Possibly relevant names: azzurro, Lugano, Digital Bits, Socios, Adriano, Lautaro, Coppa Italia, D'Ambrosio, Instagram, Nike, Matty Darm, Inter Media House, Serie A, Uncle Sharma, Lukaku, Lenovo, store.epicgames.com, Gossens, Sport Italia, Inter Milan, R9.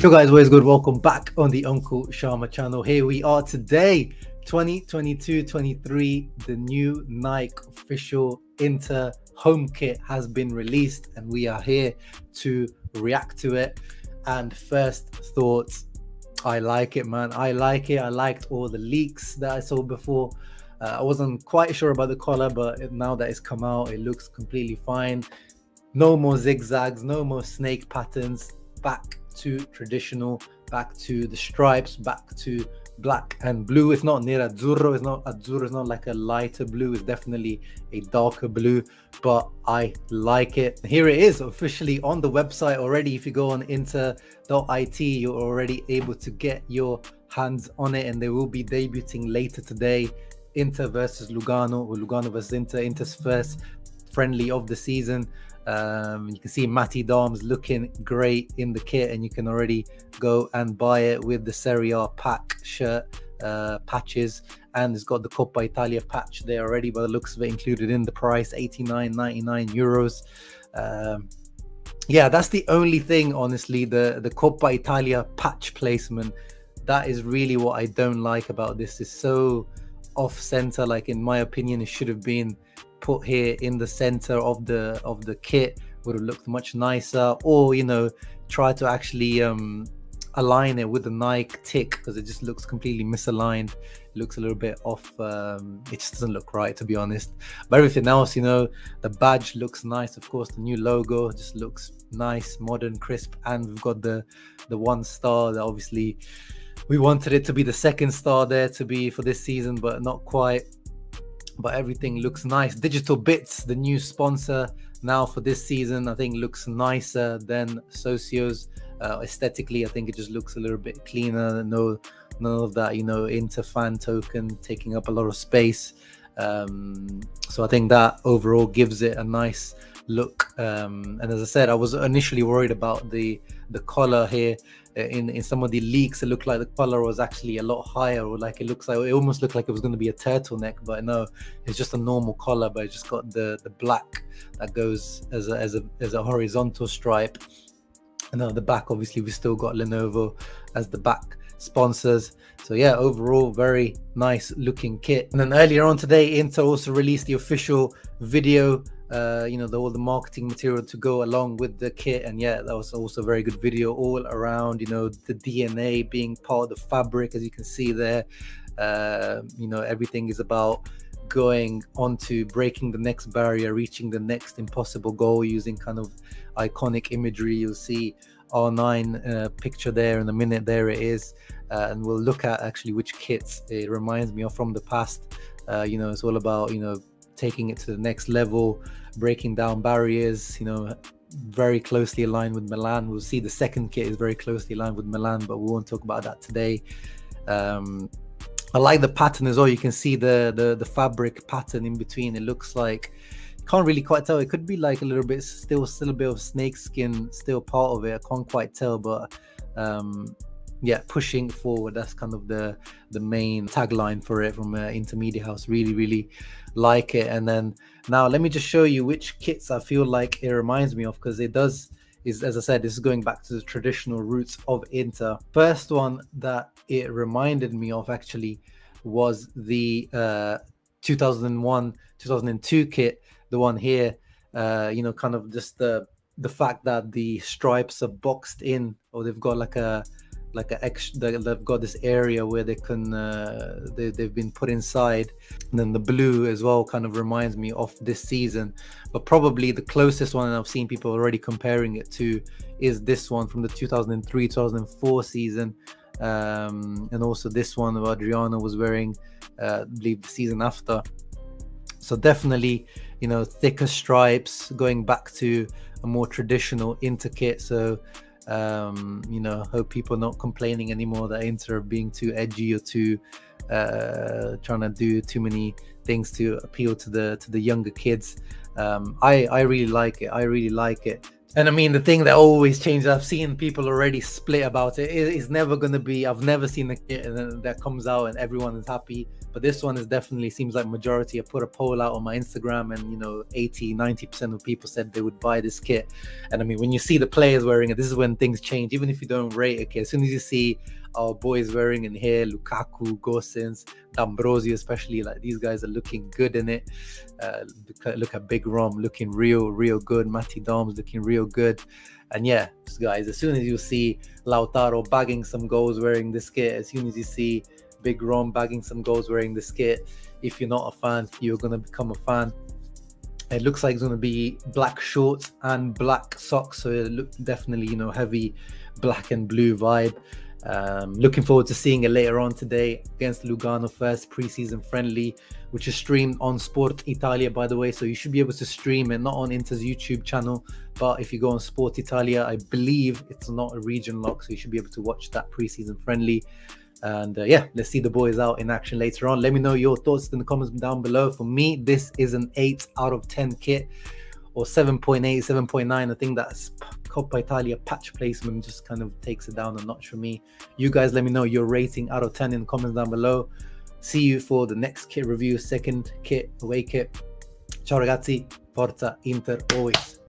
Yo guys, what is good? Welcome back on the Uncle Sharma channel. Here we are today, 2022-23. The new Nike official Inter home kit has been released and we are here to react to it. And first thoughts, I like it, man. I like it. I liked all the leaks that I saw before. I wasn't quite sure about the collar, but now that it's come out, it looks completely fine. No more zigzags, no more snake patterns, back to traditional, back to the stripes, back to black and blue. It's not near azzurro, it's not azzurro, it's not like a lighter blue, it's definitely a darker blue, but I like it. Here it is officially on the website already. If you go on inter.it, you're already able to get your hands on it, and they will be debuting later today. Inter versus Lugano, or Lugano versus Inter, Inter's first friendly of the season. You can see Matty Darm's looking great in the kit, and you can already go and buy it with the Serie A pack shirt patches, and it's got the Coppa Italia patch there already by the looks of it, included in the price, €89.99. Yeah, that's the only thing, honestly, the Coppa Italia patch placement. That is really what I don't like about this. It's so off center. Like, in my opinion, it should have been put here in the center of the kit, would have looked much nicer. Or, you know, try to actually align it with the Nike tick, because it just looks completely misaligned. It looks a little bit off. It just doesn't look right, to be honest. But everything else, you know, the badge looks nice. Of course, the new logo just looks nice, modern, crisp, and we've got the one star that obviously we wanted it to be the second star there to be for this season, but not quite. But everything looks nice. Digital Bits, the new sponsor now for this season, I think looks nicer than Socios. Aesthetically, I think it just looks a little bit cleaner. No, none of that, you know, Inter fan token taking up a lot of space. So I think that overall gives it a nice look. And as I said, I was initially worried about the collar here. In some of the leaks, it looked like the collar was actually a lot higher, or like it looks like, it almost looked like it was going to be a turtleneck, but no, it's just a normal collar, but it just got the black that goes as a horizontal stripe. And on the back, obviously, we still got Lenovo as the back sponsors. So yeah, overall, very nice looking kit. And then earlier on today, Inter also released the official video, you know, all the marketing material to go along with the kit. And yeah, that was also a very good video all around, you know, the DNA being part of the fabric, as you can see there. You know, everything is about going on to breaking the next barrier, reaching the next impossible goal, using kind of iconic imagery. You'll see R9 picture there in a minute. There it is. And we'll look at actually which kits it reminds me of from the past. You know, it's all about, you know, taking it to the next level, breaking down barriers, you know, very closely aligned with Milan. We'll see the second kit is very closely aligned with Milan, but we won't talk about that today. I like the pattern as well. You can see the fabric pattern in between. It looks like, you can't really quite tell. It could be like a little bit, still a bit of snake skin, still part of it. I can't quite tell, but yeah, pushing forward, that's kind of the main tagline for it from Inter Media House. Really like it. And then now let me just show you which kits I feel like it reminds me of, because it does, is, as I said, this is going back to the traditional roots of Inter. First one that it reminded me of actually was the 2001-2002 kit, the one here. You know, kind of just the fact that the stripes are boxed in, or they've got like an extra, they've got this area where they can they've been put inside. And then the blue as well kind of reminds me of this season, but probably the closest one, and I've seen people already comparing it to, is this one from the 2003-2004 season. And also this one of Adriano was wearing, I believe, the season after. So definitely, you know, thicker stripes, going back to a more traditional Inter kit. So you know, hope people are not complaining anymore that Inter are being too edgy or too trying to do too many things to appeal to the younger kids. I really like it. And I mean, the thing that always changes, I've seen people already split about it. It's never going to be, I've never seen a kit that comes out and everyone is happy. But this one is definitely, seems like majority. I put a poll out on my Instagram and, you know, 80, 90% of people said they would buy this kit. And I mean, when you see the players wearing it, this is when things change. Even if you don't rate a kit, as soon as you see our boys wearing in here, Lukaku, Gossens, D'Ambrosio especially, like these guys are looking good in it. Look at Big Rom looking real good. Matty Darm's looking real good. And yeah, guys, as soon as you see Lautaro bagging some goals wearing this kit, as soon as you see Big Rom bagging some goals wearing this kit, if you're not a fan, you're going to become a fan. It looks like it's going to be black shorts and black socks, so it look definitely, you know, heavy black and blue vibe. Looking forward to seeing it later on today against Lugano, first preseason friendly, which is streamed on Sport Italia, by the way, so you should be able to stream it, not on Inter's YouTube channel, but if you go on Sport Italia, I believe it's not a region lock, so you should be able to watch that preseason friendly. And yeah, let's see the boys out in action later on. Let me know your thoughts in the comments down below. For me, this is an 8/10 kit, or 7.8, 7.9. I think that's Coppa Italia patch placement just kind of takes it down a notch for me. You guys let me know your rating out of 10 in the comments down below. See you for the next kit review, second kit, away kit. Ciao ragazzi, forza Inter always.